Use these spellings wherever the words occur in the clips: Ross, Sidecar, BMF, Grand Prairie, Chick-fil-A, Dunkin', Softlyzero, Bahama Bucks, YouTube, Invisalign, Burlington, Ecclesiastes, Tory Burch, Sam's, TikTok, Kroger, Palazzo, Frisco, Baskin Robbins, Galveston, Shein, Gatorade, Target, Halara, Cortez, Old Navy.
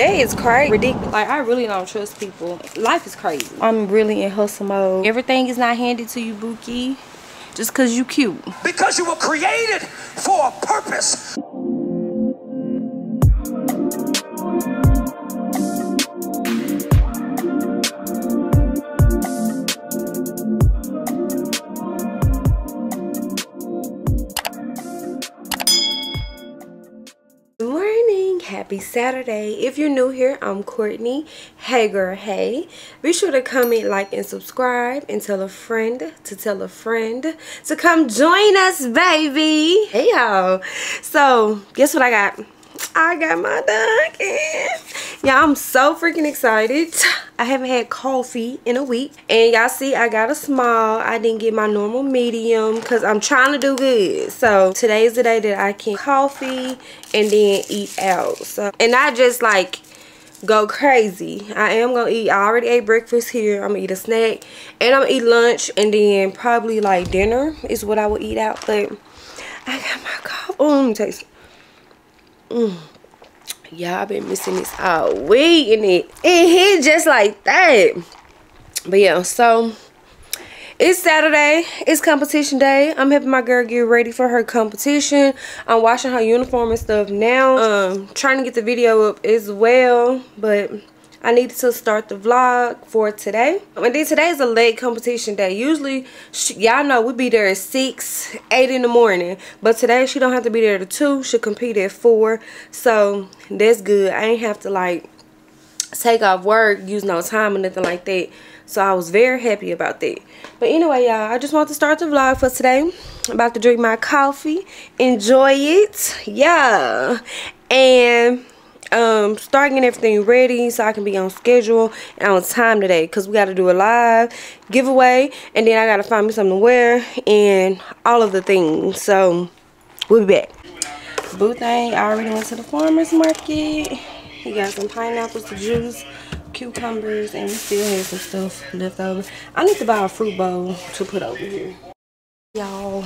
Today is crazy, ridiculous. Like, I really don't trust people. Life is crazy. I'm really in hustle mode. Everything is not handed to you, Buki, just because you cute. Because you were created for a purpose. Happy Saturday. If you're new here, I'm Courtney. Hey girl, hey. Be sure to comment, like, and subscribe, and tell a friend to come join us, baby. Hey y'all. So guess what I got? I got my Dunkin'. Y'all, I'm so freaking excited. I haven't had coffee in a week. And y'all see, I got a small. I didn't get my normal medium because I'm trying to do good. So today's the day that I can coffee and then eat out. So, and I just like go crazy. I am going to eat. I already ate breakfast here. I'm going to eat a snack. And I'm going to eat lunch. And then probably like dinner is what I will eat out. But I got my coffee. Oh, let me taste it. Y'all been missing this all week, and it hit just like that. But yeah, so it's Saturday, it's competition day. I'm helping my girl get ready for her competition. I'm washing her uniform and stuff now. Trying to get the video up as well, but I needed to start the vlog for today. And then today is a late competition day. Usually, y'all know we be there at 6, 8 in the morning. But today, she don't have to be there at 2. She'll compete at 4. So, that's good. I ain't have to, like, take off work, use no time or nothing like that. So, I was very happy about that. But anyway, y'all, I just want to start the vlog for today. I'm about to drink my coffee. Enjoy it. Yeah. And start getting everything ready so I can be on schedule and on time today, because we got to do a live giveaway, and then I got to find me something to wear and all of the things. So we'll be back. Boo thing, I already went to the farmer's market. He got some pineapples to juice, cucumbers, and we still have some stuff left over. I need to buy a fruit bowl to put over here. Y'all,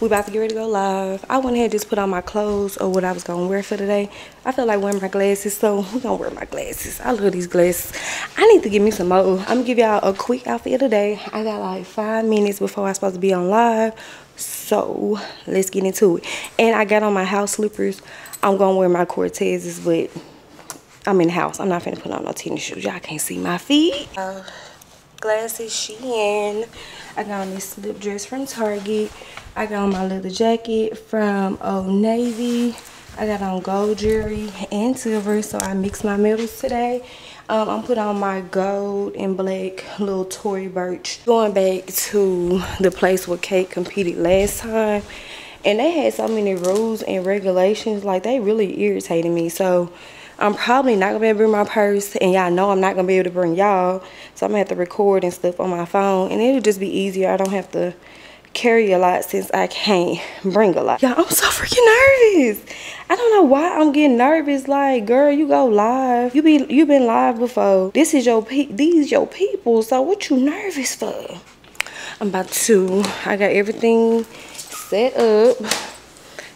we about to get ready to go live. I went ahead and just put on my clothes or what I was going to wear for today. I feel like wearing my glasses, so we're going to wear my glasses. I love these glasses. I need to get me some more. I'm going to give y'all a quick outfit of the day. I got like 5 minutes before I'm supposed to be on live, so let's get into it. And I got on my house slippers. I'm going to wear my Cortezes, but I'm in the house. I'm not finna put on no tennis shoes. Y'all can't see my feet. Glasses, Shein. I got on this slip dress from Target. I got on my leather jacket from Old Navy. I got on gold jewelry and silver, so I mixed my metals today. I'm putting on my gold and black little Tory Burch. Going back to the place where Kate competed last time, and they had so many rules and regulations, like they really irritated me. So I'm probably not going to be able to bring my purse, and y'all know I'm not going to be able to bring y'all. So I'm going to have to record and stuff on my phone, and it'll just be easier. I don't have to carry a lot since I can't bring a lot. Y'all, I'm so freaking nervous. I don't know why I'm getting nervous. Like, girl, you go live. You been live before. This is your these your people, so what you nervous for? I'm about to. I got everything set up.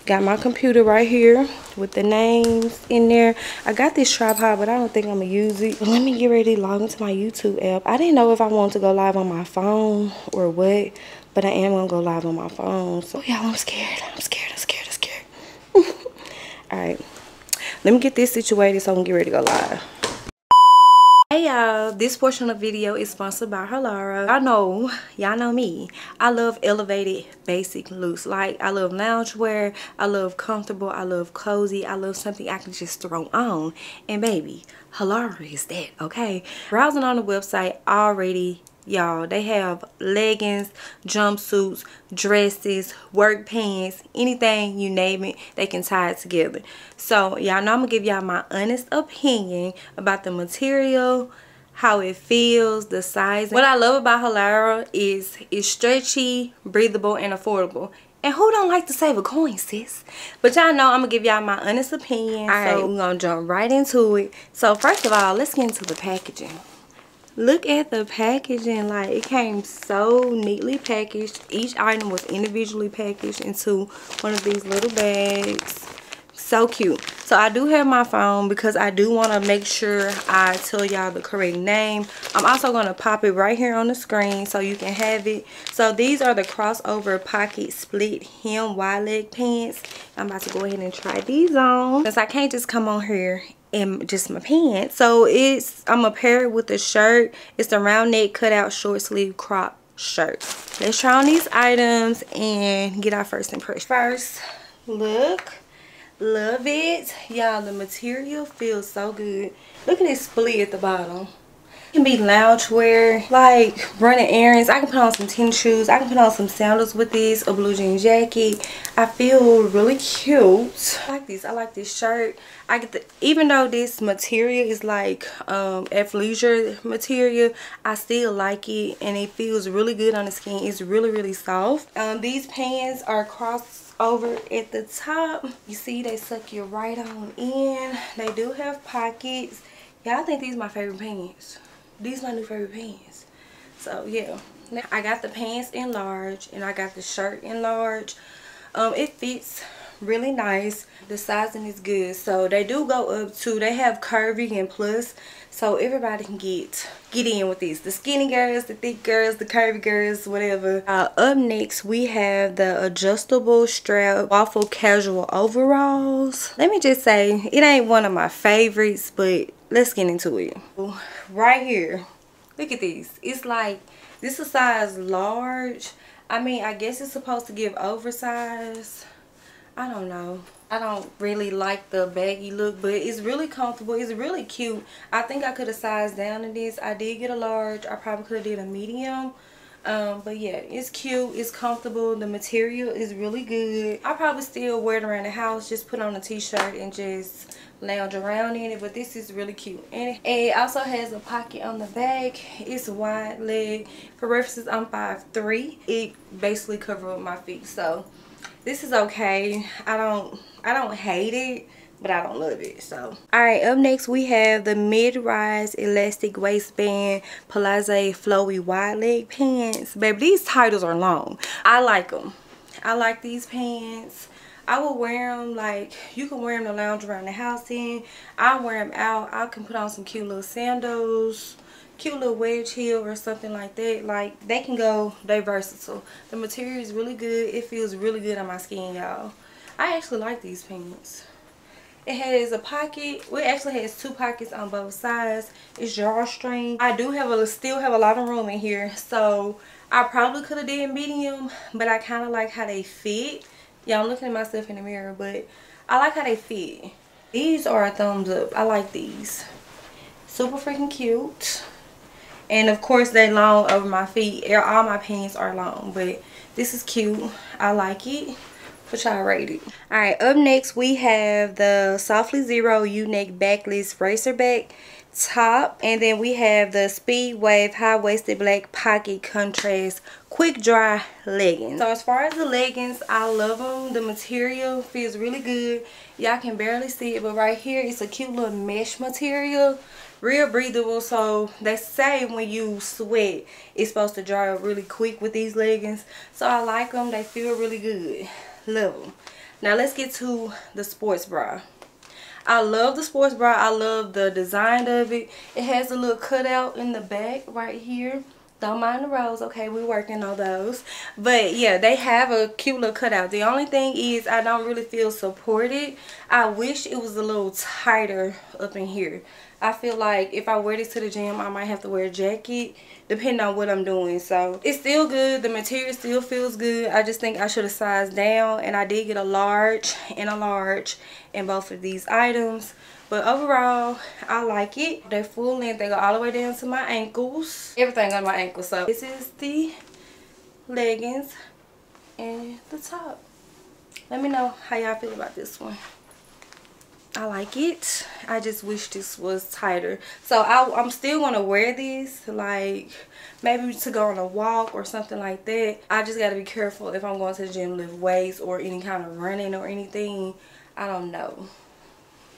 Got my computer right here with the names in there. I got this tripod, but I don't think I'm going to use it. Let me get ready to log into my YouTube app. I didn't know if I wanted to go live on my phone or what, but I am going to go live on my phone. So, y'all, I'm scared. I'm scared. All right. Let me get this situated so I can get ready to go live. Hey y'all, this portion of the video is sponsored by Halara. I know, y'all know me. I love elevated basic looks. Like, I love loungewear, I love comfortable, I love cozy, I love something I can just throw on. And baby, Halara is that, okay? Browsing on the website already, y'all, they have leggings, jumpsuits, dresses, work pants, anything, you name it, they can tie it together. So y'all know I'm gonna give y'all my honest opinion about the material, how it feels, the size. What I love about Halara is it's stretchy, breathable, and affordable. And who don't like to save a coin, sis? But y'all know I'm gonna give y'all my honest opinion. All right, so we're gonna jump right into it. So first of all, let's get into the packaging. Look at the packaging. Like, it came so neatly packaged. Each item was individually packaged into one of these little bags. So cute. So I do have my phone because I do want to make sure I tell y'all the correct name. I'm also going to pop it right here on the screen so you can have it. So these are the crossover pocket split hem wide leg pants. I'm about to go ahead and try these on because I can't just come on here and just my pants. So I'm going to pair it with a shirt. It's a round neck cutout short sleeve crop shirt. Let's try on these items and get our first impression. First look. Love it, y'all. The material feels so good. Look at this split at the bottom. It can be loungewear, like running errands. I can put on some tennis shoes. I can put on some sandals with this, a blue jean jacket. I feel really cute. I like this. I like this shirt. I get the, even though this material is like athleisure material, I still like it, and it feels really good on the skin. It's really, really soft. These pants are cross over at the top. You see they suck you right on in. They do have pockets. Y'all, I think these are my favorite pants. These are my new favorite pants. So yeah, I got the pants in large and I got the shirt in large. It fits really nice. The sizing is good. So they do go up to, they have curvy and plus, so everybody can get in with these. The skinny girls, the thick girls, the curvy girls, whatever. Up next we have the adjustable strap waffle casual overalls. Let me just say it ain't one of my favorites, but let's get into it. Right here, look at these. It's like, this is a size large. I mean, I guess it's supposed to give oversized. I don't know. I don't really like the baggy look, but it's really comfortable. It's really cute. I think I could have sized down in this. I did get a large. I probably could have did a medium. But yeah, it's cute. It's comfortable. The material is really good. I probably still wear it around the house. Just put on a t-shirt and just lounge around in it. But this is really cute. And it also has a pocket on the back. It's wide leg. For references, I'm 5'3". It basically covers up my feet. So this is okay. I don't hate it, but I don't love it. So alright, up next we have the mid-rise elastic waistband palazzo flowy wide leg pants. Baby, these titles are long. I like them. I like these pants. I will wear them, like, you can wear them to lounge around the house in. I wear them out. I can put on some cute little sandals, cute little wedge heel or something like that. Like, they can go, they versatile. The material is really good. It feels really good on my skin, y'all. I actually like these pants. It has a pocket. Well, it actually has two pockets on both sides. It's drawstring. I do have still have a lot of room in here, so I probably could have did medium, but I kind of like how they fit. Yeah, I'm looking at myself in the mirror, but I like how they fit. These are a thumbs up. I like these. Super freaking cute. And of course they long over my feet. All my pants are long, but this is cute. I like it. But y'all rate it. Alright, up next we have the Softly Zero U-neck backless racerback top. And then we have the Speed Wave high-waisted black pocket contrast quick dry leggings. So as far as the leggings, I love them. The material feels really good. Y'all can barely see it, but right here it's a cute little mesh material. Real breathable, so they say when you sweat it's supposed to dry up really quick with these leggings. So I like them. They feel really good. Love them. Now let's get to the sports bra. I love the sports bra. I love the design of it. It has a little cutout in the back right here. Don't mind the rose. Okay, we're working on those. But yeah, they have a cute little cutout. The only thing is I don't really feel supported. I wish it was a little tighter up in here. I feel like if I wear this to the gym, I might have to wear a jacket depending on what I'm doing. So it's still good. The material still feels good. I just think I should have sized down, and I did get a large and a large in both of these items. But overall, I like it. They're full length. They go all the way down to my ankles. Everything on my ankles. So this is the leggings and the top. Let me know how y'all feel about this one. I like it. I just wish this was tighter. So I'm still going to wear this, like maybe to go on a walk or something like that. I just got to be careful if I'm going to the gym, lift weights or any kind of running or anything. I don't know.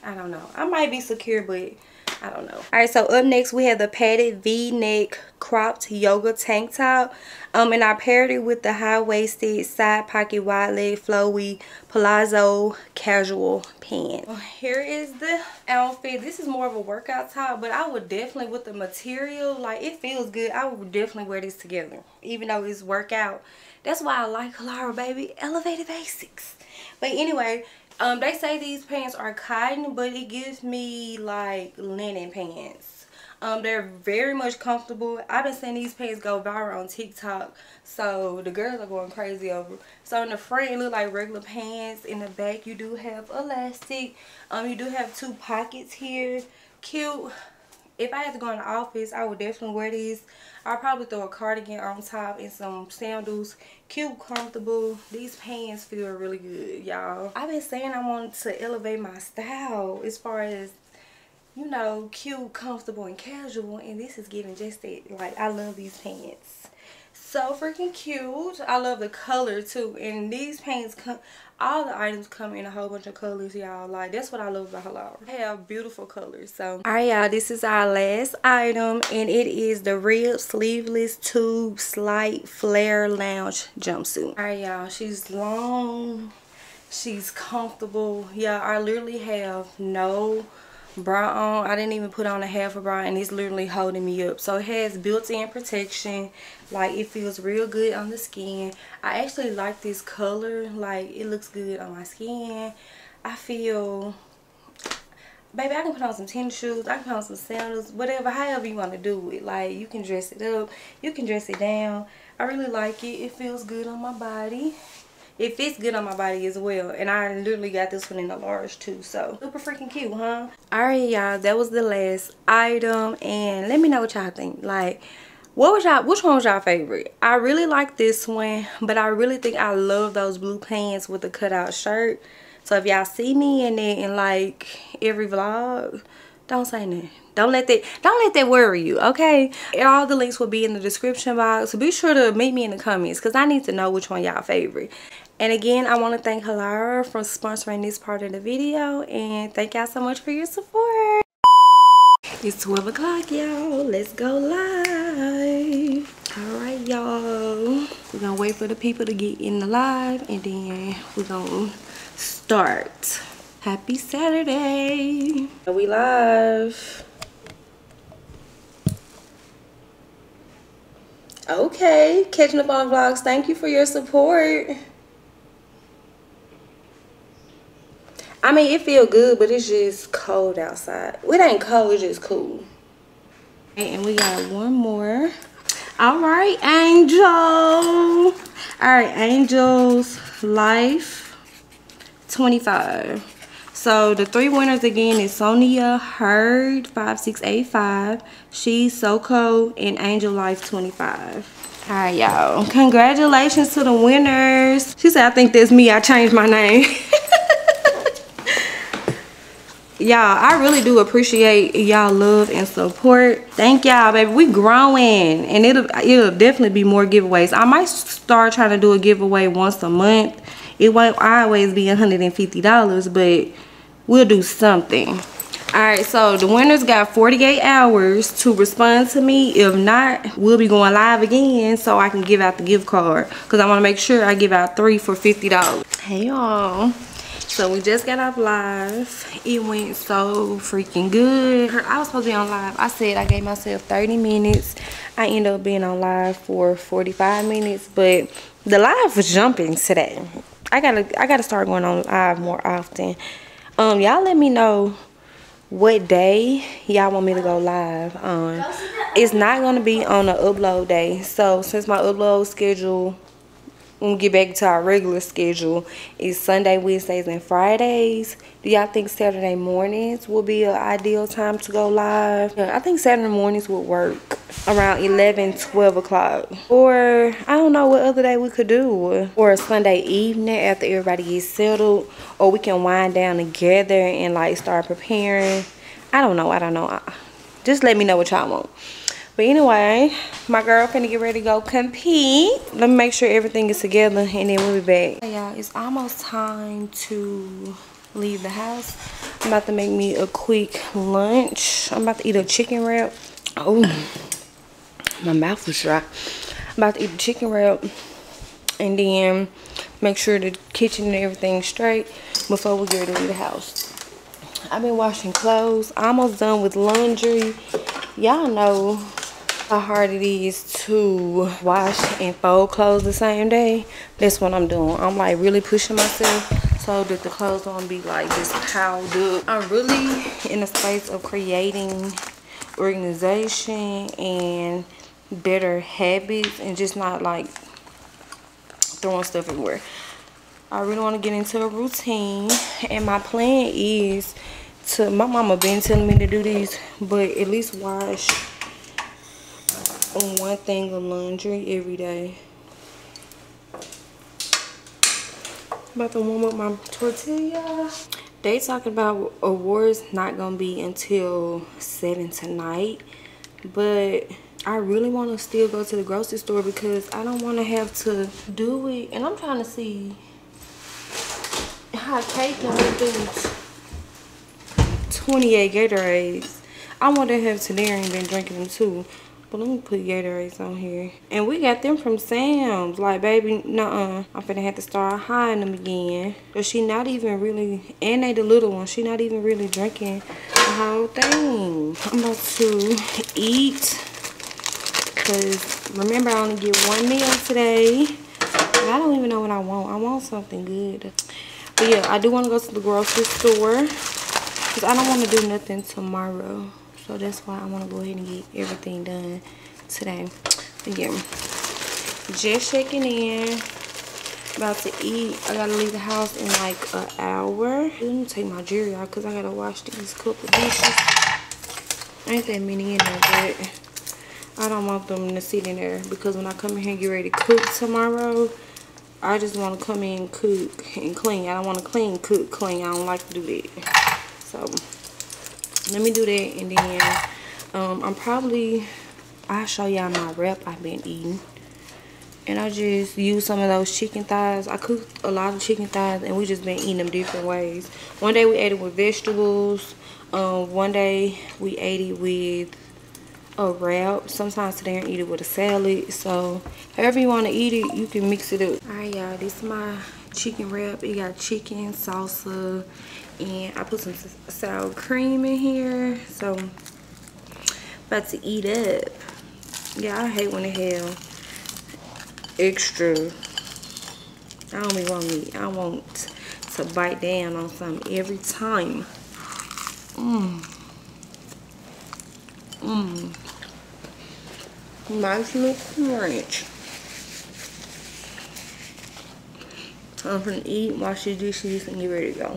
I might be secure, but I don't know. All right, so up next we have the padded V-neck cropped yoga tank top, and I paired it with the high-waisted side pocket wide leg flowy palazzo casual pants. Here is the outfit. This is more of a workout top, but I would definitely, with the material, like it feels good, I would definitely wear this together, even though it's workout. That's why I like Halara, baby. Elevated basics. But anyway, they say these pants are cotton, but it gives me like linen pants. They're very much comfortable. I've been seeing these pants go viral on TikTok, so the girls are going crazy over. So in the front it look like regular pants. In the back you do have elastic. You do have two pockets here. Cute. If I had to go in the office, I would definitely wear these. I'll probably throw a cardigan on top and some sandals. Cute, comfortable. These pants feel really good, y'all. I've been saying I wanted to elevate my style as far as, you know, cute, comfortable, and casual. And this is giving just that. Like, I love these pants. So freaking cute. I love the color, too. And these pants come... all the items come in a whole bunch of colors, y'all. Like, that's what I love about Halara. They have beautiful colors. So all right, y'all, this is our last item, and it is the rib sleeveless tube slight flare lounge jumpsuit. All right, y'all, she's long, she's comfortable. Yeah, I literally have no bra on. I didn't even put on a half a bra, and it's literally holding me up. So it has built-in protection. Like, it feels real good on the skin. I actually like this color. Like, it looks good on my skin. I feel, baby, I can put on some tennis shoes, I can put on some sandals, whatever, however you want to do it. Like, you can dress it up, you can dress it down. I really like it. It feels good on my body. It fits good on my body as well. And I literally got this one in a large too. So super freaking cute, huh? Alright, y'all, that was the last item. And let me know what y'all think. Like, what was y'all, which one was y'all favorite? I really like this one, but I really think I love those blue pants with the cutout shirt. So if y'all see me in it in like every vlog, don't say nothing. Don't let that worry you, okay? All the links will be in the description box. Be sure to meet me in the comments, because I need to know which one y'all favorite. And again, I want to thank Halara for sponsoring this part of the video. And thank y'all so much for your support. It's 12 o'clock, y'all. Let's go live. All right, y'all. We're going to wait for the people to get in the live. And then we're going to start. Happy Saturday. We live. Okay. Catching up on vlogs. Thank you for your support. I mean, it feel good, but it's just cold outside. It ain't cold, it's just cool. And we got one more. All right, Angel. All right, Angel's Life 25. So the three winners again is Sonia Heard 5685. She's SoCo and Angel Life 25. All right, y'all. Congratulations to the winners. She said, I think that's me. I changed my name. Y'all, I really do appreciate y'all love and support. Thank y'all, baby. We growing, and it'll definitely be more giveaways. I might start trying to do a giveaway once a month. It won't always be $150, but we'll do something. All right, so the winners got 48 hours to respond to me. If not, we'll be going live again so I can give out the gift card, because I want to make sure I give out 3 for $50. Hey, y'all. So we just got off live. It went so freaking good. I was supposed to be on live. I said I gave myself 30 minutes. I ended up being on live for 45 minutes, but the live was jumping today. I gotta start going on live more often. Y'all let me know what day y'all want me to go live on. It's not gonna be on an upload day. So since my upload schedule, when we get back to our regular schedule, is Sunday, Wednesdays, and Fridays. Do y'all think Saturday mornings will be an ideal time to go live? I think Saturday mornings would work around 11, 12 o'clock. Or I don't know what other day we could do. Or a Sunday evening after everybody gets settled. Or we can wind down together and like start preparing. I don't know. Just let me know what y'all want. But anyway, my girl finna get ready to go compete. Let me make sure everything is together, and then we'll be back. Hey, y'all, it's almost time to leave the house. I'm about to make me a quick lunch. I'm about to eat a chicken wrap. Oh, my mouth was dry. I'm about to eat a chicken wrap and then make sure the kitchen and everything's straight before we get ready to leave the house. I've been washing clothes, almost done with laundry. Y'all know how hard it is to wash and fold clothes the same day. That's what I'm doing. I'm like really pushing myself so that the clothes won't be like just piled up. I'm really in a space of creating organization and better habits and just not like throwing stuff everywhere. I really want to get into a routine, and my plan is to, my mama been telling me to do this, but at least wash one thing of laundry every day. I'm about to warm up my tortilla. They talking about awards not gonna be until 7 tonight, but I really want to still go to the grocery store because I don't want to have to do it, and I'm trying to see how cake and everything. 28 Gatorades. I want to have Tanarian been drinking them too. But let me put Gatorades on here. And we got them from Sam's. Like, baby, nuh-uh. I'm finna have to start hiding them again. But she not even really, and they the little one, she not even really drinking the whole thing. I'm about to eat. Because remember, I only get one meal today. And I don't even know what I want. I want something good. But yeah, I do want to go to the grocery store because I don't want to do nothing tomorrow. So that's why I want to go ahead and get everything done today. But yeah, just checking in. About to eat. I got to leave the house in like an hour. Let me take my jewelry out because I got to wash these couple dishes. Ain't that many in there, but I don't want them to sit in there because when I come in here and get ready to cook tomorrow, I just want to come in, cook, and clean. I don't want to clean, cook, clean. I don't like to do that. So, let me do that. And then, I'll show y'all my wrap I've been eating. And I just use some of those chicken thighs. I cooked a lot of chicken thighs, and we just been eating them different ways. One day we ate it with vegetables. One day we ate it with a wrap. Sometimes today and eat it with a salad. So however you want to eat it, you can mix it up. All right, y'all, this is my chicken wrap. It got chicken, salsa, and I put some sour cream in here. So about to eat up. Yeah, I hate when it have extra. I don't even want meat. I want to bite down on something every time. Nice little crunch. I'm gonna eat, wash the dishes, and get ready to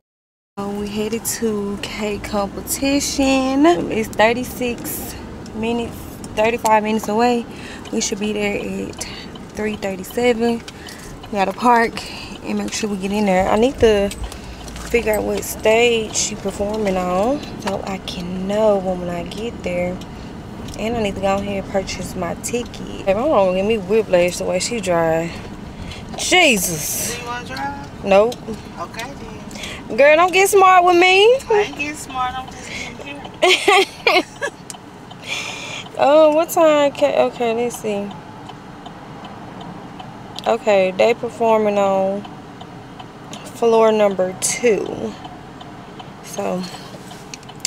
go. We headed to cake competition. It's 36 minutes, 35 minutes away. We should be there at 3:37. We gotta park and make sure we get in there. I need to figure out what stage she performing on so I can know when I get there. And I need to go ahead and purchase my ticket. Hey, my mom gonna give me whiplash the way she drive. Jesus. Do you wanna drive? Nope. Okay then. Girl, don't get smart with me. I ain't getting smart, I'm just getting here. What time? Okay, let's see. Okay, they performing on floor number 2. So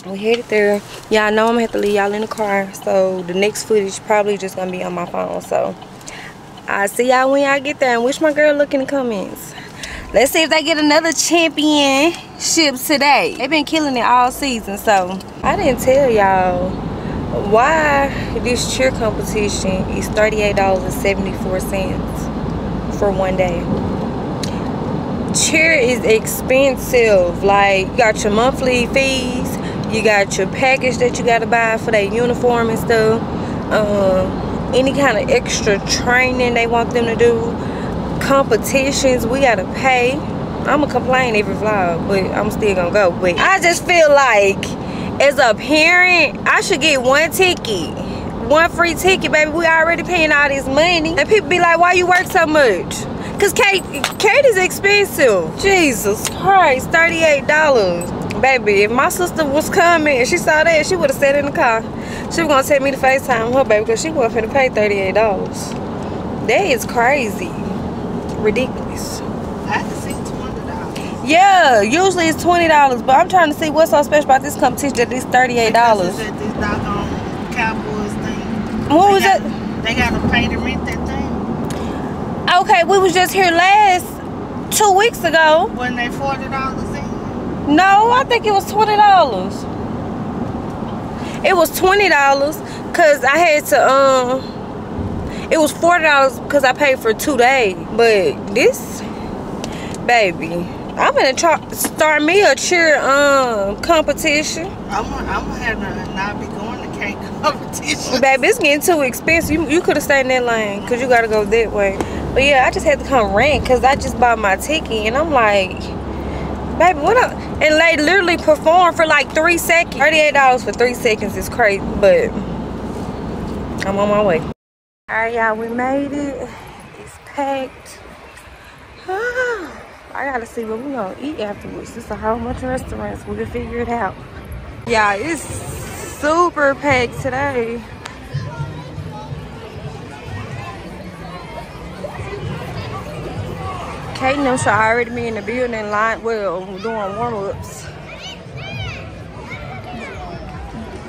we headed there. Y'all know I'm gonna have to leave y'all in the car, so the next footage probably just gonna be on my phone. So I'll see y'all when y'all get there, and wish my girl luck in the comments. Let's see if they get another championship today. They've been killing it all season. So I didn't tell y'all why this cheer competition is $38.74 for one day. Cheer is expensive. Like, you got your monthly fees, you got your package that you gotta buy for their uniform and stuff. Any kind of extra training they want them to do. Competitions, we gotta pay. I'ma complain every vlog, but I'm still gonna go. But I just feel like, as a parent, I should get one ticket. One free ticket, baby. We already paying all this money. And people be like, why you work so much? Cause Kate is expensive. Jesus Christ, $38. Baby, if my sister was coming and she saw that, she would have sat in the car. She was gonna take me to FaceTime her, baby, because she wasn't finna pay $38. That is crazy. Ridiculous. I can see $20. Yeah, usually it's $20, but I'm trying to see what's so special about this competition that it's $38. This doggone Cowboys thing. What was that? They gotta pay to rent that thing. Okay, we was just here last 2 weeks ago. Wasn't they $40 in? No, I think it was $20. It was $20 because I had to it was $40 because I paid for 2 days. But this, baby, I'm gonna try start me a cheer competition. I'm having not be going. Baby, it's getting too expensive. You could have stayed in that lane because you got to go that way. But yeah, I just had to come rent because I just bought my ticket. And I'm like, baby, what up? And they literally performed for like 3 seconds. $38 for 3 seconds is crazy, but I'm on my way. All right, y'all, we made it. It's packed. I got to see what we're going to eat afterwards. There's a whole bunch of restaurants. We can figure it out. Yeah, it's super packed today. Kate and them should already be in the building line. Well, we're doing warm-ups.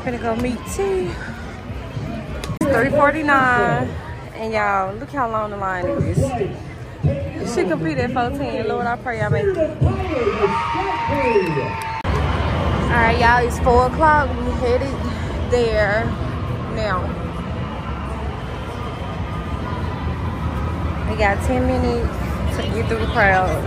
Gonna go meet T. It's 3:49. And y'all, look how long the line is. She completed at 4:10. Lord, I pray I make it. Alright, y'all, it's 4 o'clock. We headed there now. We got 10 minutes to get through the crowd.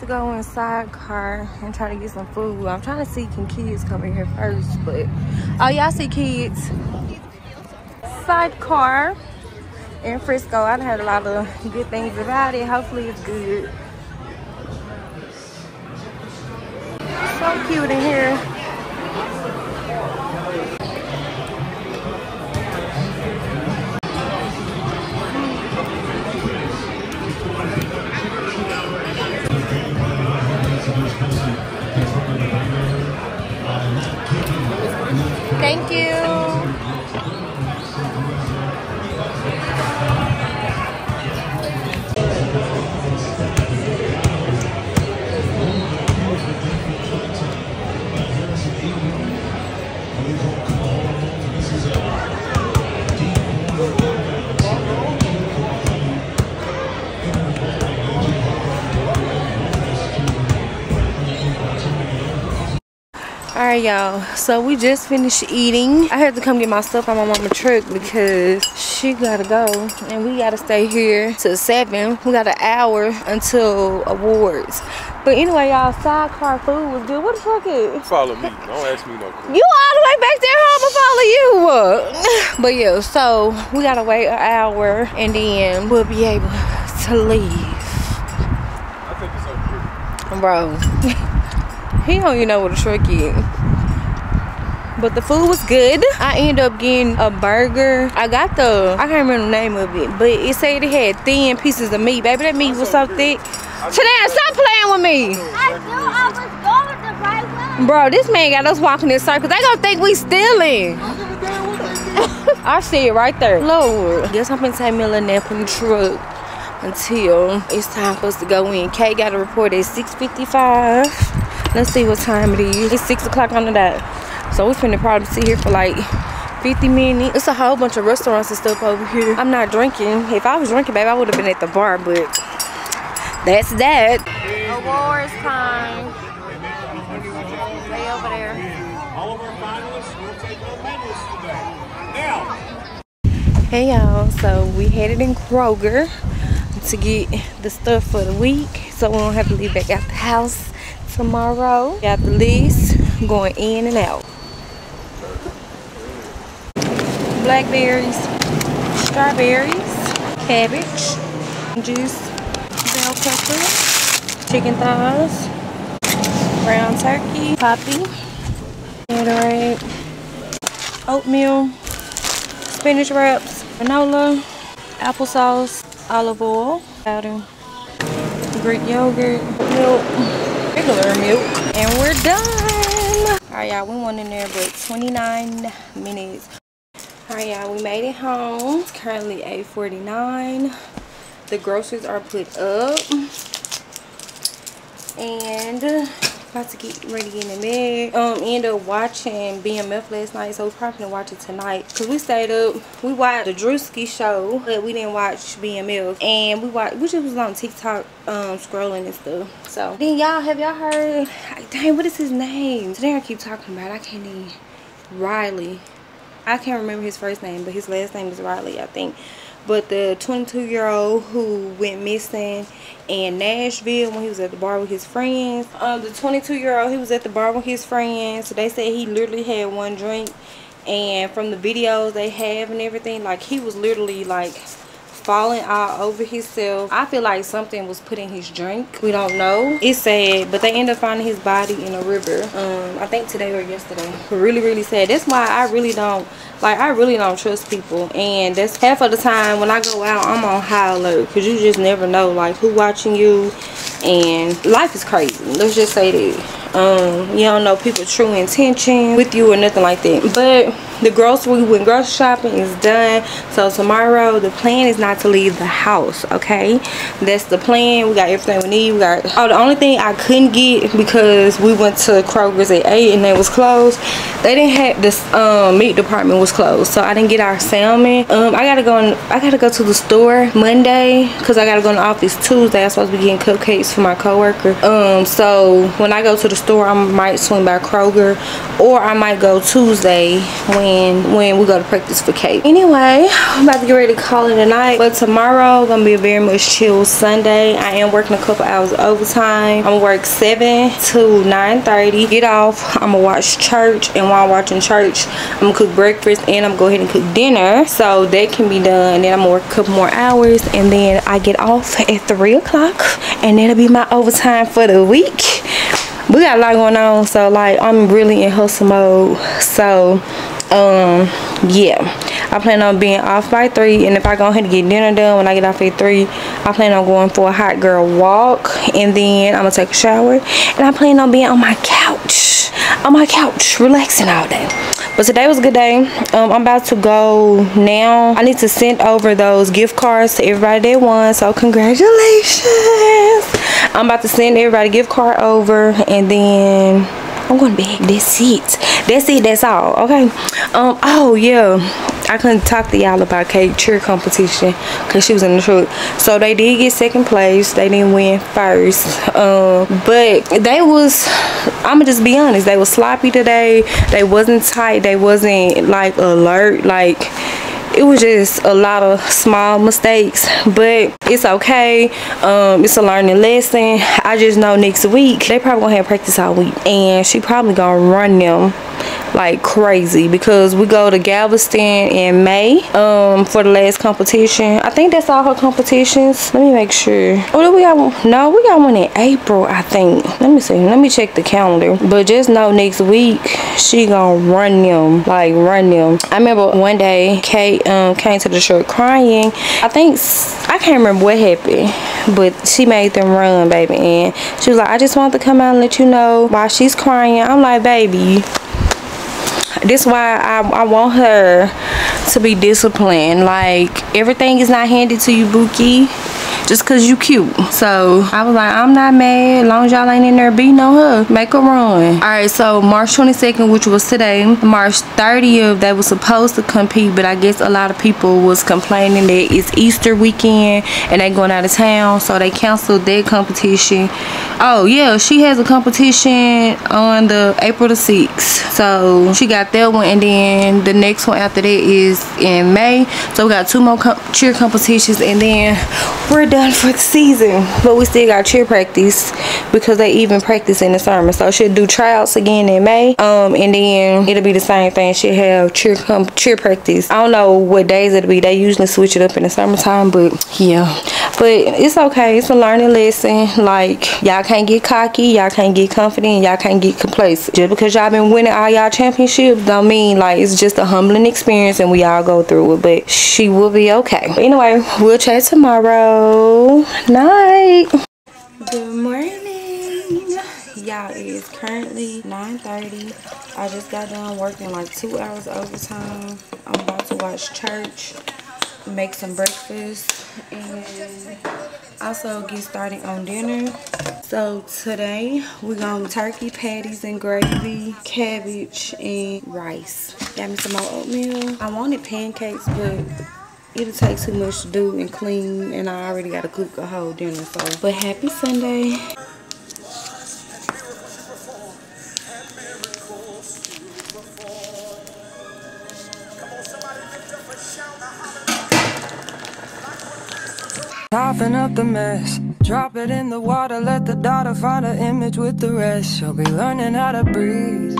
To go in Sidecar and try to get some food. I'm trying to see can kids come in here first, but oh, y'all see kids. Sidecar in Frisco. I've heard a lot of good things about it. Hopefully it's good. So cute in here. Thank you. Alright, y'all, so we just finished eating. I had to come get my stuff on my mama's truck because she gotta go and we gotta stay here till 7. We got an hour until awards. But anyway, y'all, Sidecar food was good. What the fuck is? Follow me. Don't ask me no questions. You all the way back there home, I'll follow you. But yeah, so we gotta wait an hour and then we'll be able to leave. I think it's so pretty. Bro. He don't even know what a truck is. But the food was good. I ended up getting a burger. I got the, I can't remember the name of it, but it said it had thin pieces of meat. Baby, that meat was so thick. Today, stop playing with me. I knew I was going the right way. Bro, this man got us walking in circles. They gonna think we stealing. I see it right there. Lord, guess I'm finna take me a little nap in the truck until it's time for us to go in. Kay got a report at 6:55. Let's see what time it is. It's 6 o'clock on the dot. So we're finna probably sit here for like 50 minutes. It's a whole bunch of restaurants and stuff over here. I'm not drinking. If I was drinking, babe, I would have been at the bar, but that's that. Awards time. Way over there. All of our finalists will take home medals today. Now. Hey y'all, so we headed in Kroger to get the stuff for the week, so we don't have to leave back out the house tomorrow. Got the list going in and out. Blackberries, strawberries, cabbage, juice, bell pepper, chicken thighs, brown turkey, poppy, Gatorade, oatmeal, spinach wraps, granola, applesauce, olive oil, powder, Greek yogurt, milk, regular milk, and we're done. All right, y'all, we went in there but 29 minutes. Alright y'all, we made it home. It's currently 8:49. The groceries are put up. And about to get ready to get in the bed. Ended up watching BMF last night, so we're probably gonna watch it tonight. Cause we stayed up, we watched the Drewski show, but we didn't watch BMF. And we just was on TikTok scrolling and stuff. So then y'all, have y'all heard, dang, what is his name? Today I keep talking about it. I can't even, Riley. I can't remember his first name, but his last name is Riley, I think. But the 22-year-old who went missing in Nashville when he was at the bar with his friends. The 22-year-old, he was at the bar with his friends. So they said he literally had one drink. And from the videos they have and everything, like, he was literally, like, falling all over himself. I feel like something was put in his drink. We don't know. It's sad, but they end up finding his body in a river. I think today or yesterday. Really, really sad. That's why I really don't, like, I really don't trust people. And that's half of the time when I go out, I'm on high alert, because you just never know, like, who watching you. And life is crazy. Let's just say that. You don't know people's true intention with you or nothing like that. But the grocery shopping is done. So tomorrow the plan is not to leave the house, okay? That's the plan. We got everything we need. We got, oh, the only thing I couldn't get, because we went to Kroger's at 8 and they was closed. They didn't have this, meat department was closed, so I didn't get our salmon. I gotta go to the store Monday, because I gotta go in the office Tuesday. I'm supposed to be getting cupcakes for my coworker. So when I go to the store, I might swing by Kroger, or I might go Tuesday when we go to practice for Kate. Anyway, I'm about to get ready to call it a night. But tomorrow gonna be a very much chill Sunday. I am working a couple hours overtime. I'm gonna work 7 to 9:30. Get off. I'm gonna watch church, and while I'm watching church, I'm gonna cook breakfast and I'm gonna go ahead and cook dinner. So that can be done. And then I'm gonna work a couple more hours, and then I get off at 3 o'clock, and that'll be my overtime for the week. We got a lot going on, so like I'm really in hustle mode. So yeah, I plan on being off by 3, and if I go ahead and get dinner done when I get off at 3, I plan on going for a hot girl walk, and then I'm gonna take a shower, and I plan on being on my couch relaxing all day. But today was a good day. I'm about to go now. I need to send over those gift cards to everybody that won, so congratulations. I'm about to send everybody a gift card over, and then I'm going to bed. That's it. That's it. That's all. Okay. Oh, yeah. I couldn't talk to y'all about Kate cheer competition because she was in the truck. So they did get second place. They didn't win first. But they was, I'ma just be honest, they was sloppy today. They wasn't tight. They wasn't like alert. Like, it was just a lot of small mistakes, but it's okay. It's a learning lesson. I just know next week they probably gonna have practice all week, and she probably gonna run them like crazy, because we go to Galveston in May for the last competition. I think that's all her competitions. Let me make sure. Oh, do we got one? No, we got one in April, I think. Let me see. Let me check the calendar. But just know next week she gonna run them, like run them. I remember one day Kate came to the truck crying. I can't remember what happened, but she made them run, baby, and she was like, I just wanted to come out and let you know why she's crying. I'm like, baby, this is why I want her to be disciplined. Like, everything is not handed to you, Bookie, just because you cute. So I was like, I'm not mad. As long as y'all ain't in there beating on her, make her run. Alright, so March 22nd, which was today, March 30th, they were supposed to compete, but I guess a lot of people was complaining that it's Easter weekend and they going out of town, so they canceled their competition. Oh yeah, she has a competition on the April the 6th. So she got that one, and then the next one after that is in May. So we got two more cheer competitions, and then we're done for the season. But we still got cheer practice because they even practice in the summer. So she'll do tryouts again in May, and then it'll be the same thing. She'll have cheer practice. I don't know what days it'll be. They usually switch it up in the summertime, but yeah. But it's okay. It's a learning lesson. Like, y'all can't get cocky, y'all can't get confident, y'all can't get complacent. Just because y'all been winning all y'all championships don't mean, like, it's just a humbling experience and we all go through it. But she will be okay. But anyway, we'll chat tomorrow. Night. Good morning. Y'all, it is currently 9:30. I just got done working like 2 hours overtime. I'm about to watch church, make some breakfast, and also get started on dinner. So today we're gonna turkey patties and gravy, cabbage, and rice. Got me some more oatmeal. I wanted pancakes, but it'll take too much to do and clean, and I already gotta cook a whole dinner, so. But happy Sunday. Soften up the mess, drop it in the water, let the daughter find her image with the rest. She'll be learning how to breathe,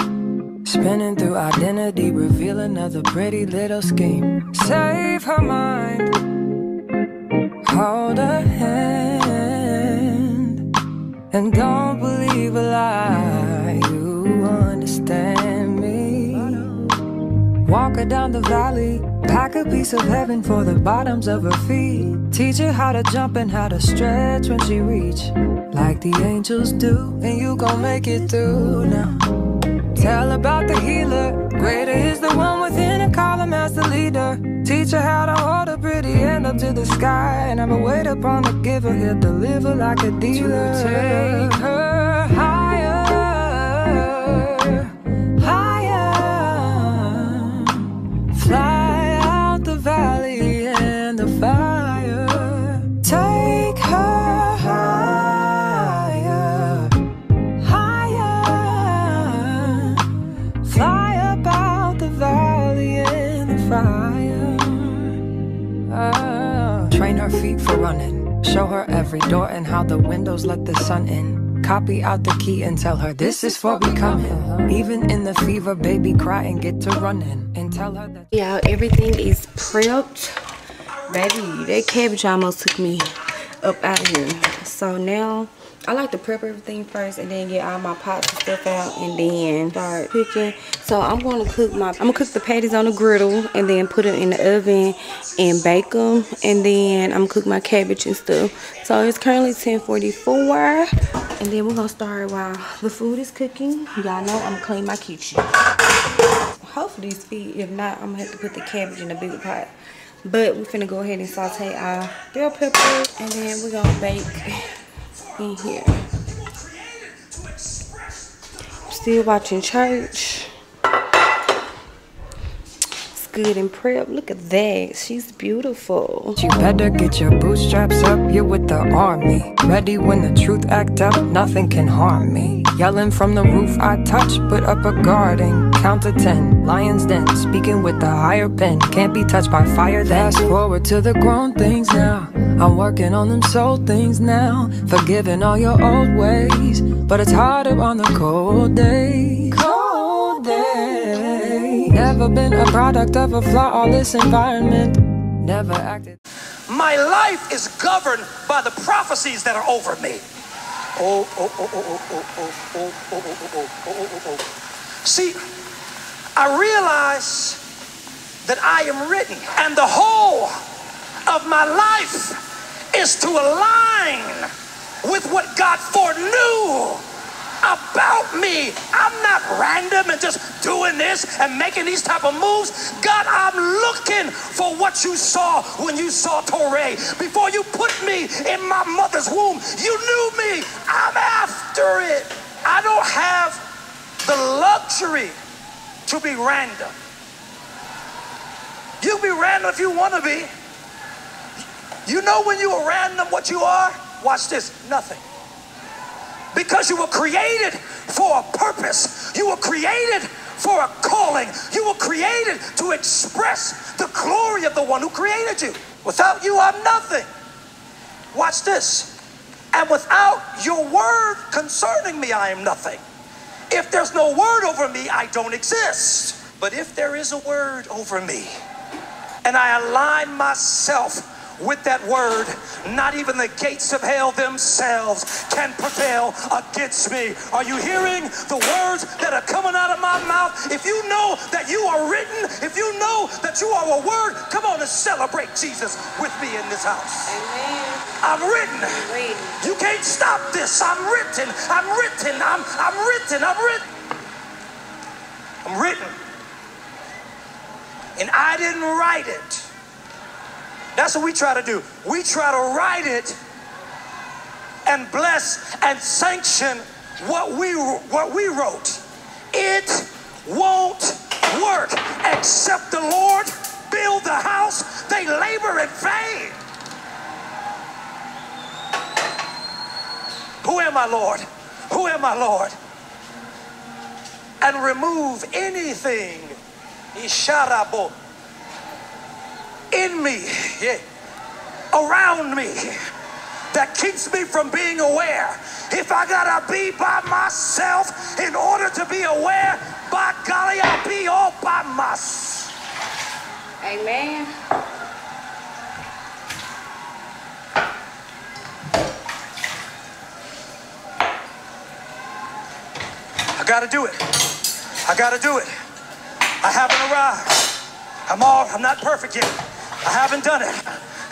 spinning through identity, reveal another pretty little scheme. Save her mind, hold her hand, and don't believe a lie, you understand me. Walk her down the valley, pack a piece of heaven for the bottoms of her feet. Teach her how to jump and how to stretch when she reach, like the angels do, and you gon' make it through now. Tell about the healer, greater is the one within, and call him as the leader. Teach her how to hold her pretty hand up to the sky, and I'ma wait upon the giver, he'll deliver like a dealer. Take her higher, higher, fly valley and the fire. Take her higher, higher, fly about the valley and the fire. Train her feet for running, show her every door and how the windows let the sun in. Copy out the key and tell her this is for becoming. Even in the fever, baby, cry and get to running. And tell her that, y'all, everything is prepped. Baby, that cabbage almost took me up out of here. So now I like to prep everything first and then get all my pots and stuff out and then start cooking. So I'm gonna cook the patties on the griddle and then put them in the oven and bake them, and then I'm gonna cook my cabbage and stuff. So it's currently 10:44, and then we're gonna start while the food is cooking. Y'all know I'm gonna clean my kitchen. Hopefully it's fit. If not, I'm gonna have to put the cabbage in a bigger pot. But we're finna go ahead and saute our bell pepper, and then we're gonna bake in here. Still watching church. It's good and prep. Look at that. She's beautiful. You better get your bootstraps up. You're with the army. Ready when the truth act up. Nothing can harm me. Yelling from the roof I touch. Put up a garden. Count to 10. Lion's den. Speaking with the higher pen. Can't be touched by fire then. Fast forward to the grown things now. I'm working on them soul things now. Forgiving all your old ways, but it's harder on the cold days. Cold days. Never been a product of a flaw or this environment. Never acted. My life is governed by the prophecies that are over me. Oh, oh, oh, oh, oh, oh, oh, oh, oh, oh, oh, oh, oh. See, I realize that I am written, and the whole of my life is to align with what God foreknew about me. I'm not random and just doing this and making these type of moves. God, I'm looking for what you saw when you saw Toray. Before you put me in my mother's womb, you knew me. I'm after it. I don't have the luxury to be random. You be random if you want to be. You know when you are random what you are? Watch this, nothing. Because you were created for a purpose. You were created for a calling. You were created to express the glory of the one who created you. Without you, I'm nothing. Watch this. And without your word concerning me, I am nothing. If there's no word over me, I don't exist. But if there is a word over me, and I align myself with that word, not even the gates of hell themselves can prevail against me. Are you hearing the words that are coming out of my mouth? If you know that you are written, if you know that you are a word, come on and celebrate Jesus with me in this house. Amen. I'm written. You can't stop this. I'm written. I'm written. I'm written. I'm written. I'm written. And I didn't write it. That's what we try to do. We try to write it and bless and sanction what we wrote. It won't work except the Lord build the house. They labor in vain. Who am I, Lord? Who am I, Lord? And remove anything Isharabo in me, yeah, around me, that keeps me from being aware. If I gotta be by myself in order to be aware, by golly, I'll be all by myself. Amen. I gotta do it. I gotta do it. I haven't arrived. I'm not perfect yet. I haven't done it.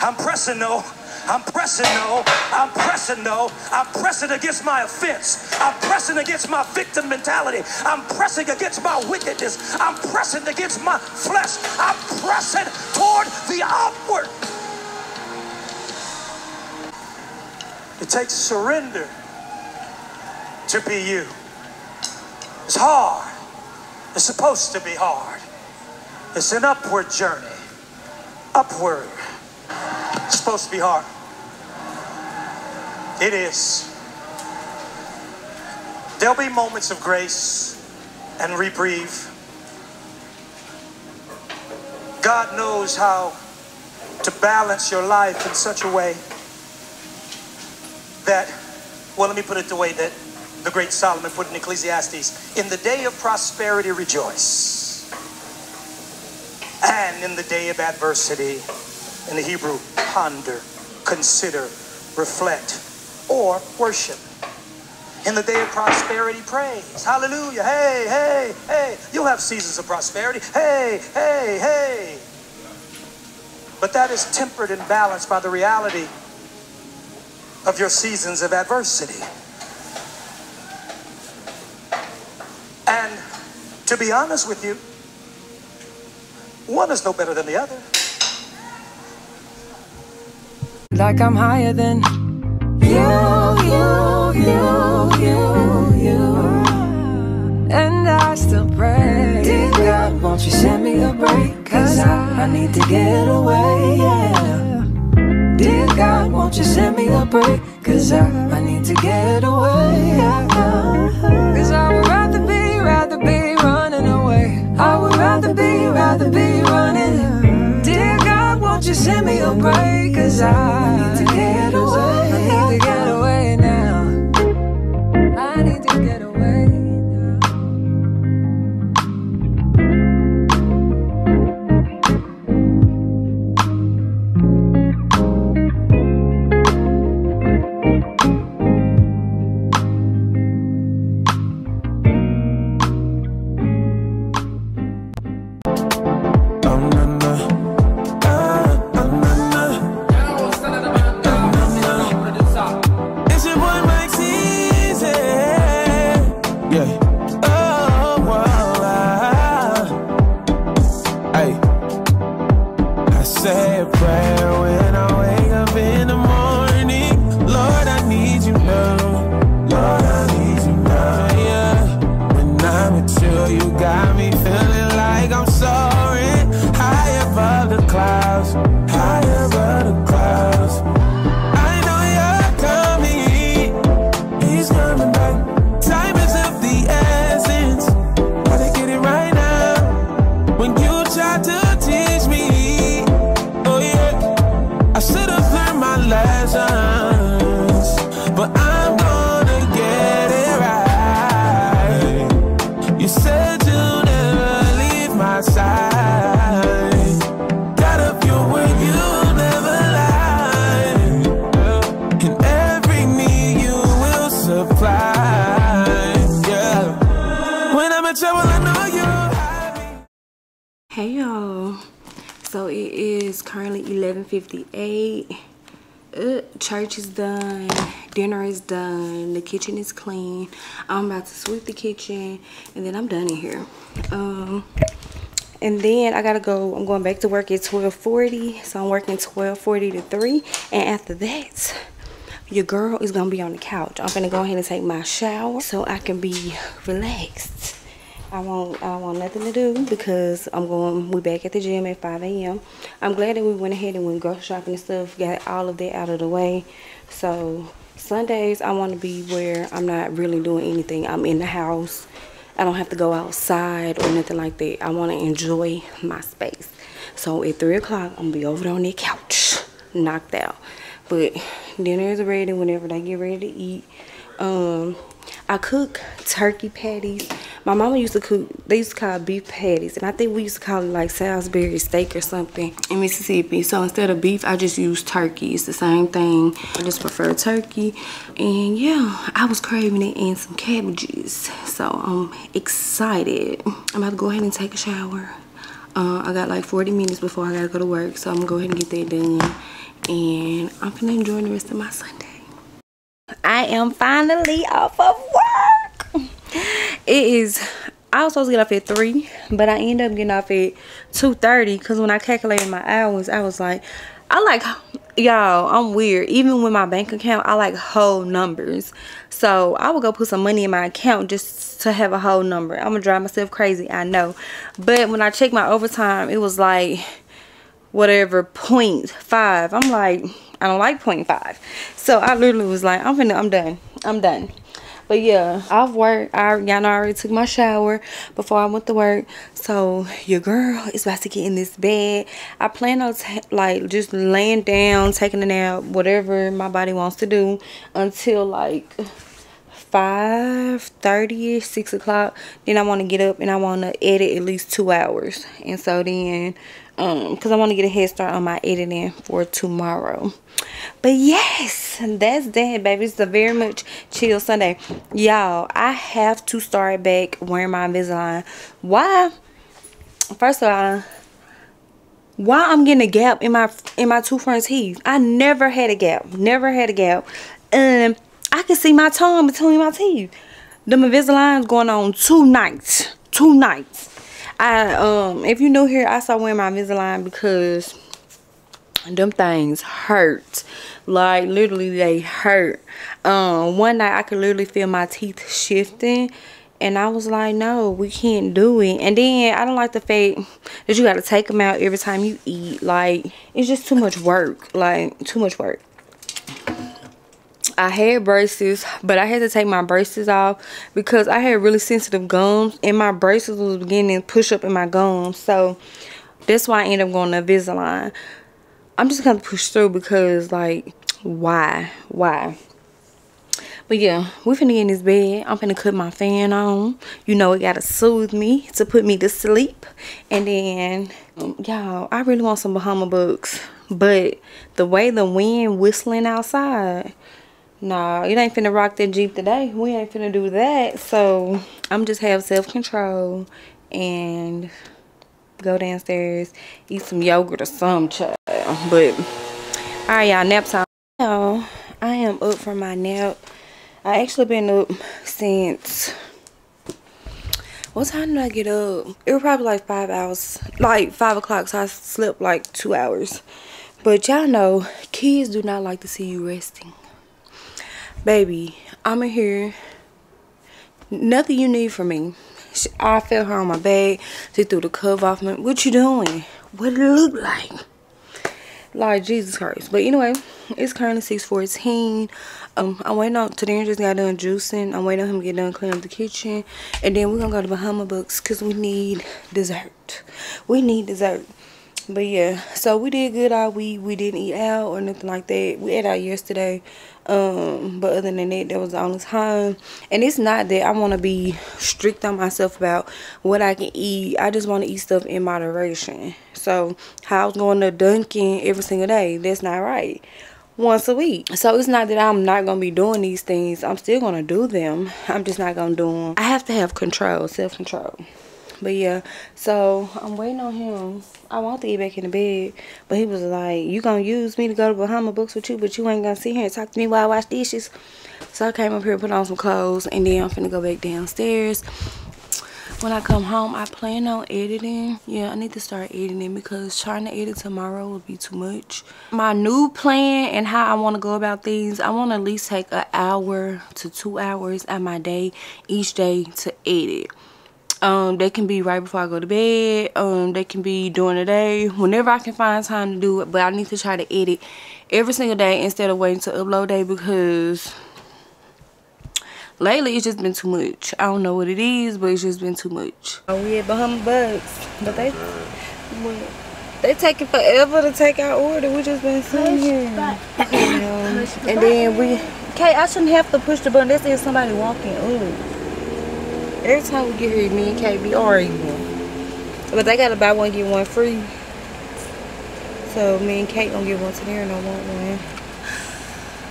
I'm pressing though. I'm pressing though. I'm pressing though. I'm pressing against my offense. I'm pressing against my victim mentality. I'm pressing against my wickedness. I'm pressing against my flesh. I'm pressing toward the upward. It takes surrender to be you. It's hard. It's supposed to be hard. It's an upward journey. Upward. It's supposed to be hard. It is. There'll be moments of grace and reprieve. God knows how to balance your life in such a way that, well, let me put it the way that the great Solomon put in Ecclesiastes, in the day of prosperity rejoice. And in the day of adversity, in the Hebrew, ponder, consider, reflect, or worship. In the day of prosperity, praise. Hallelujah. Hey, hey, hey. You'll have seasons of prosperity. Hey, hey, hey. But that is tempered and balanced by the reality of your seasons of adversity. And to be honest with you, one is no better than the other. Like I'm higher than you. And I still pray. Dear God, won't you send me a break? Cause I need to get away, yeah. Dear God, won't you send me a break? Cause I need to get away, yeah. Cause I would rather be running away. I would rather be running. Dear God, won't you send me a break? Cause I need to get away. I need to get away now. I need to get away now. said you'll never leave my side. Got a view when you never lie, and every need you will supply. Yeah. When I'm in trouble, I know you'll hide me. Hey y'all. So it is currently 11:58. Church is done, dinner is done, the kitchen is clean. I'm about to sweep the kitchen and then I'm done in here. And then I gotta go, I'm going back to work at 12:40, so I'm working 12:40 to 3, and after that your girl is gonna be on the couch. I'm gonna go ahead and take my shower so I can be relaxed. I want nothing to do because we're back at the gym at 5 a.m. I'm glad that we went ahead and went grocery shopping and stuff, got all of that out of the way. So Sundays I want to be where I'm not really doing anything. I'm in the house. I don't have to go outside or nothing like that. I want to enjoy my space. So at 3 o'clock I'm going to be over there on that couch, knocked out. But dinner is ready whenever they get ready to eat. I cook turkey patties. My mama used to cook, they used to call it beef patties, and I think we used to call it like Salisbury steak or something in Mississippi. So instead of beef, I just use turkey. It's the same thing. I just prefer turkey. And yeah, I was craving it, and some cabbages. So I'm excited. I'm about to go ahead and take a shower. I got like 40 minutes before I gotta go to work, so I'm gonna go ahead and get that done. And I'm gonna enjoy the rest of my Sunday. I am finally off of work. I was supposed to get off at 3, but I ended up getting off at 2:30 because when I calculated my hours, I was like, y'all, I'm weird. Even with my bank account, I like whole numbers. So I would go put some money in my account just to have a whole number. I'm gonna drive myself crazy, I know. But when I checked my overtime, it was like whatever 0.5. I'm like, I don't like 0.5. So I literally was like, I'm done. But yeah, I've worked. Y'all know I already took my shower before I went to work. So your girl is about to get in this bed. I plan on just laying down, taking a nap, whatever my body wants to do until like 5:30, 6 o'clock. Then I want to get up and I want to edit at least 2 hours. And so then, because I want to get a head start on my editing for tomorrow. But yes, that's that, baby. It's a very much chill Sunday, y'all. I have to start back wearing my Invisalign. Why? First of all, why I'm getting a gap in my two front teeth? I never had a gap. And I can see my tongue between my teeth. The Invisalign's going on 2 nights. 2 nights. If you're new here, I started wearing my Invisalign because them things hurt. Like, literally, they hurt. One night, I could literally feel my teeth shifting. And I was like, no, we can't do it. And then, I don't like the fact that you got to take them out every time you eat. Like, it's just too much work. Like, too much work. I had braces, but I had to take my braces off because I had really sensitive gums and my braces was beginning to push up in my gums. So that's why I ended up going to Invisalign. I'm just gonna push through because, like, why? But yeah, we finna get in this bed. I'm finna cut my fan on. You know it gotta soothe me to put me to sleep. And then, y'all, I really want some Bahama Bucks, but the way the wind whistling outside, nah, it ain't finna rock that Jeep today. We ain't finna do that. So I'm just have self-control and go downstairs, eat some yogurt or some child. But all right, y'all, nap time. Y'all, I am up from my nap. I actually been up since, what time did I get up? It was probably like 5 hours, like 5 o'clock. So I slept like 2 hours. But y'all know kids do not like to see you resting. Baby, I'm in here. Nothing you need from me. I felt her on my bag. She threw the cover off me. What you doing? What it look like? Like, Jesus Christ. But anyway, it's currently 6:14. I'm waiting on Tadarian just got done juicing. I'm waiting on him to get done cleaning up the kitchen. And then we're going to go to Bahama Bucks because we need dessert. But yeah, so we did good all week. We didn't eat out or nothing like that. We ate out yesterday, but other than that was the only time. And it's not that I want to be strict on myself about what I can eat. I just want to eat stuff in moderation. So how I was going to Dunkin' every single day, that's not right. Once a week. So it's not that I'm not gonna be doing these things. I'm still gonna do them. I'm just not gonna do them. I have to have control, self-control. But yeah, so I'm waiting on him. I want to get back in the bed, but he was like, you gonna use me to go to Bahama Bucks with you, but you ain't gonna sit here and talk to me while I wash dishes. So I came up here, put on some clothes, and then I'm finna go back downstairs. When I come home, I plan on editing. Yeah, I need to start editing because trying to edit tomorrow would be too much. My new plan and how I want to go about things, I want to at least take an hour to 2 hours out my day, each day, to edit. They can be right before I go to bed. They can be during the day, whenever I can find time to do it. But I need to try to edit every single day instead of waiting to upload day because lately, it's just been too much. I don't know what it is, but it's just been too much. Oh, we at Bahama Bucks, but they taking forever to take our order. We just been sitting here, and then we. Kate, I shouldn't have to push the button. That's if somebody walking. Ooh. Every time we get here, me and Kate be arguing, but they gotta buy one get one free. So me and Kate don't get one today, and I want one.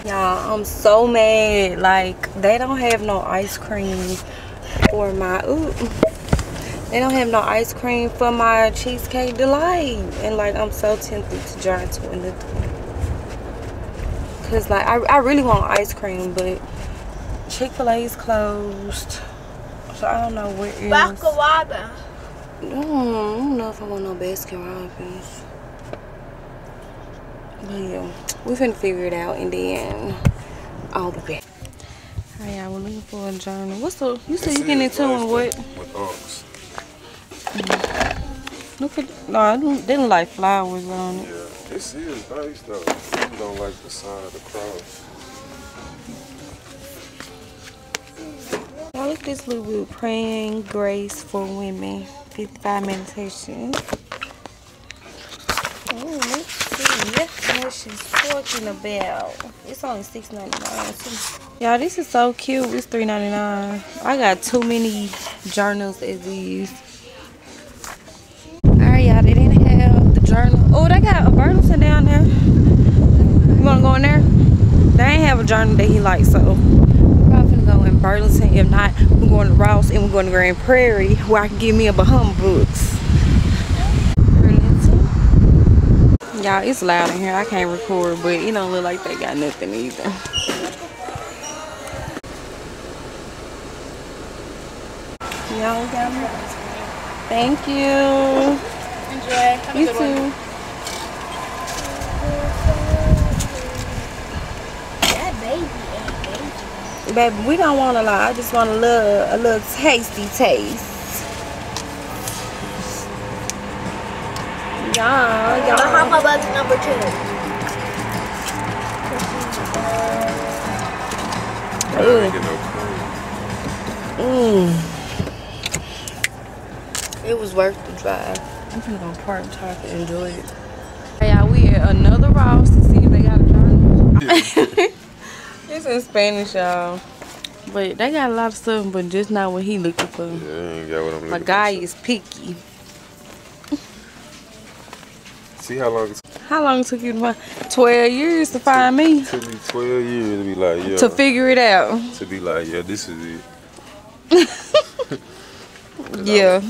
Y'all, I'm so mad. Like, they don't have no ice cream for my they don't have no ice cream for my cheesecake delight. And like, I'm so tempted to drive to another one. Cause like, I really want ice cream, but Chick-fil-A is closed. So I don't know where it is. Baskin Robbins. I don't know if I want no Baskin Robbins. But yeah, we finna figure it out and then I'll be back. Alright, y'all, we're looking for a journal. What's the, you said you getting into and what? With Ox. Look at, no, I didn't like flowers on it. Yeah, this is nice though. People don't like the sign of the cross. Now look at this little bit, praying grace for women, 55 meditations. Oh, let's see. That's what she's talking about. It's only $6.99 too. Y'all, this is so cute. It's $3.99. I got too many journals as these. Alright, y'all. They didn't have the journal. Oh, they got a Burlington down there. You want to go in there? They ain't have a journal that he likes, so we're probably going to go in Burlington. If not, we're going to Ross and we're going to Grand Prairie where I can get me a Bahama Bucks. Y'all, it's loud in here. I can't record, but it don't look like they got nothing either. Y'all got me. Thank you. Enjoy. Have you a good too. That baby ain't dangerous. Baby, we don't want a lot. I just want a little tasty taste. Y'all. Bahama Bucks number 2. It was worth the drive. I'm finna go park and talk and enjoy it. Hey, y'all, we at another Ross to see if they got a journal. It's in Spanish, y'all. But they got a lot of stuff, but just not what he looking for. Yeah, ain't got what I'm looking for. My guy is picky. See how long it took. How long it took you to find? 12 years to find me. It took me 12 years to be like, yeah. To figure it out. To be like, yeah, this is it. Yeah.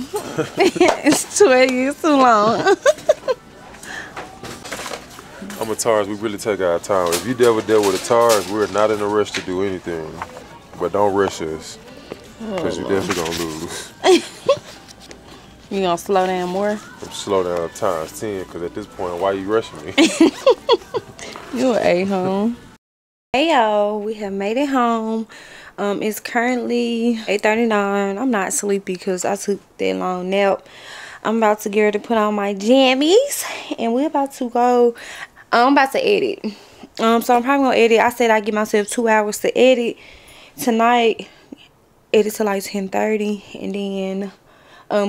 It's 12 years too long. I'm a Taurus. We really take our time. If you ever dealt with a Taurus, we're not in a rush to do anything. But don't rush us. Because you're definitely going to lose. You gonna slow down more? I'm slow down times 10, because at this point, why you rushing me? You a home. Hey y'all, we have made it home. It's currently 8:39. I'm not sleepy because I took that long nap. I'm about to get ready to put on my jammies, and we're about to go. I'm about to edit. So I'm probably gonna edit. I said I give myself 2 hours to edit tonight. Edit till like 10:30, and then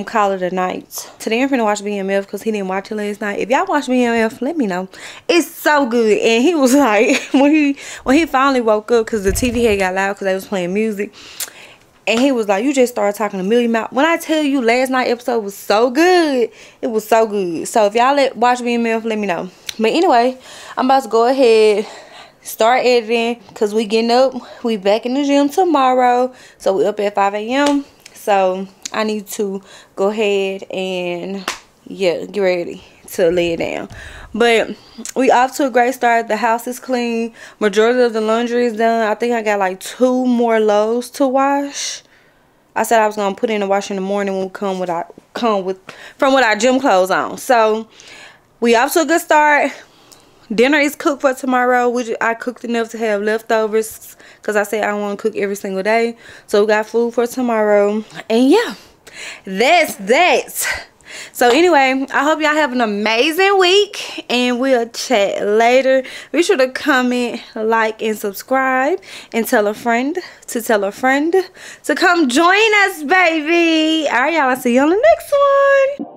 collar tonight. Today I'm finna watch BMF because he didn't watch it last night. If y'all watch BMF, let me know. It's so good. And he was like, when he finally woke up, because the TV had got loud because they was playing music, and he was like, you just started talking a million mouths. When I tell you, last night's episode was so good. It was so good. So if y'all watch BMF, let me know. But anyway, I'm about to go ahead, start editing, because we getting up. We back in the gym tomorrow. So we up at 5 a.m. So I need to go ahead and, yeah, get ready to lay it down. But we off to a great start. The house is clean. Majority of the laundry is done. I think I got like 2 more loads to wash. I said I was gonna put in the wash in the morning when we come with our gym clothes on. So we off to a good start. Dinner is cooked for tomorrow. I cooked enough to have leftovers because I said I want to cook every single day. So we got food for tomorrow. And yeah, that's that. So anyway, I hope y'all have an amazing week, and we'll chat later. Be sure to comment, like, and subscribe, and tell a friend to come join us, baby. All right, y'all. I'll see you on the next one.